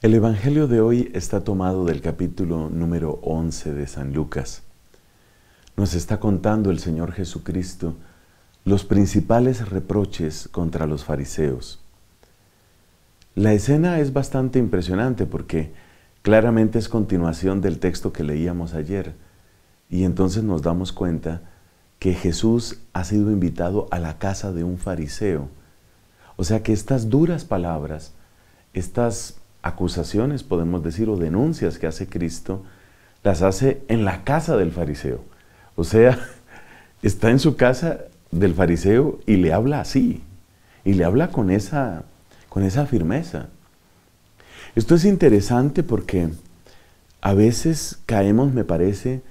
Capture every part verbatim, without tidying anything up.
El Evangelio de hoy está tomado del capítulo número once de San Lucas. Nos está contando el Señor Jesucristo los principales reproches contra los fariseos. La escena es bastante impresionante porque claramente es continuación del texto que leíamos ayer, y entonces nos damos cuenta que Jesús ha sido invitado a la casa de un fariseo. O sea que estas duras palabras, estas acusaciones, podemos decir, o denuncias que hace Cristo, las hace en la casa del fariseo. O sea, está en su casa del fariseo y le habla así, y le habla con esa, con esa firmeza. Esto es interesante porque a veces caemos, me parece,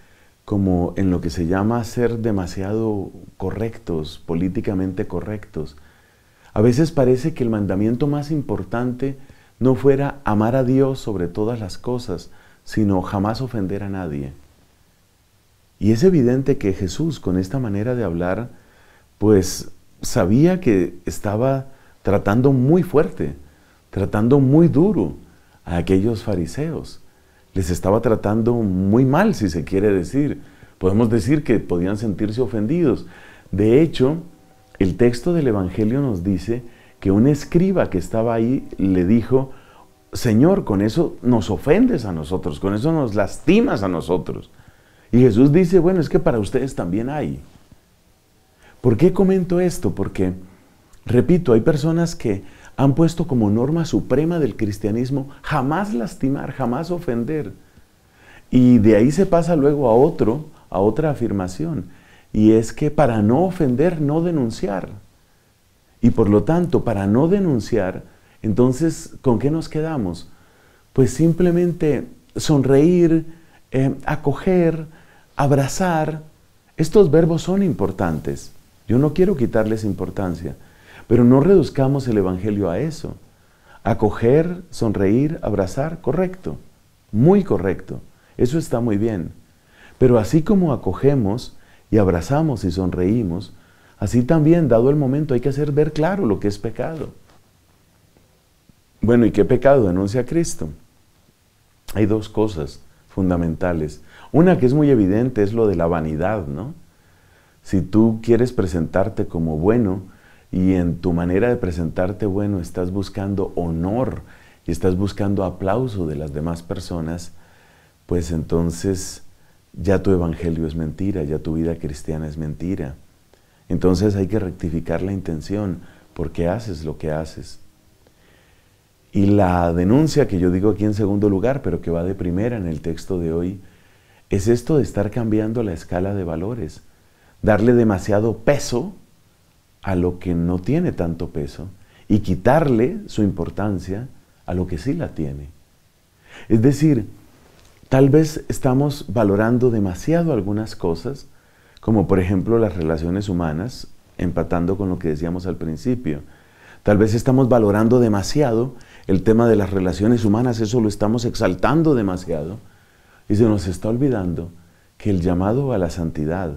como en lo que se llama ser demasiado correctos, políticamente correctos. A veces parece que el mandamiento más importante no fuera amar a Dios sobre todas las cosas, sino jamás ofender a nadie. Y es evidente que Jesús, con esta manera de hablar, pues sabía que estaba tratando muy fuerte, tratando muy duro a aquellos fariseos. Les estaba tratando muy mal, si se quiere decir. Podemos decir que podían sentirse ofendidos. De hecho, el texto del Evangelio nos dice que un escriba que estaba ahí le dijo: Señor, con eso nos ofendes a nosotros, con eso nos lastimas a nosotros. Y Jesús dice: bueno, es que para ustedes también hay. ¿Por qué comento esto? Porque, repito, hay personas que han puesto como norma suprema del cristianismo jamás lastimar, jamás ofender. Y de ahí se pasa luego a otro, a otra afirmación, y es que para no ofender, no denunciar. Y por lo tanto, para no denunciar, entonces, ¿con qué nos quedamos? Pues simplemente sonreír, eh, acoger, abrazar. Estos verbos son importantes. Yo no quiero quitarles importancia, pero no reduzcamos el Evangelio a eso. Acoger, sonreír, abrazar, correcto, muy correcto. Eso está muy bien. Pero así como acogemos y abrazamos y sonreímos, así también, dado el momento, hay que hacer ver claro lo que es pecado. Bueno, ¿y qué pecado denuncia Cristo? Hay dos cosas fundamentales. Una que es muy evidente es lo de la vanidad, ¿no? Si tú quieres presentarte como bueno y en tu manera de presentarte bueno estás buscando honor y estás buscando aplauso de las demás personas, pues entonces ya tu evangelio es mentira, ya tu vida cristiana es mentira. Entonces hay que rectificar la intención, porque haces lo que haces. Y la denuncia que yo digo aquí en segundo lugar, pero que va de primera en el texto de hoy, es esto de estar cambiando la escala de valores, darle demasiado peso a lo que no tiene tanto peso y quitarle su importancia a lo que sí la tiene. Es decir, tal vez estamos valorando demasiado algunas cosas, como por ejemplo las relaciones humanas, empatando con lo que decíamos al principio. Tal vez estamos valorando demasiado el tema de las relaciones humanas, eso lo estamos exaltando demasiado, y se nos está olvidando que el llamado a la santidad,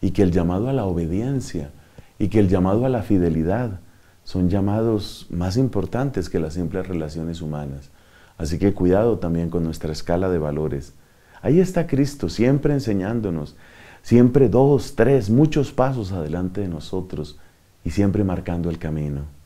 y que el llamado a la obediencia, y que el llamado a la fidelidad, son llamados más importantes que las simples relaciones humanas. Así que cuidado también con nuestra escala de valores. Ahí está Cristo siempre enseñándonos, siempre dos, tres, muchos pasos adelante de nosotros y siempre marcando el camino.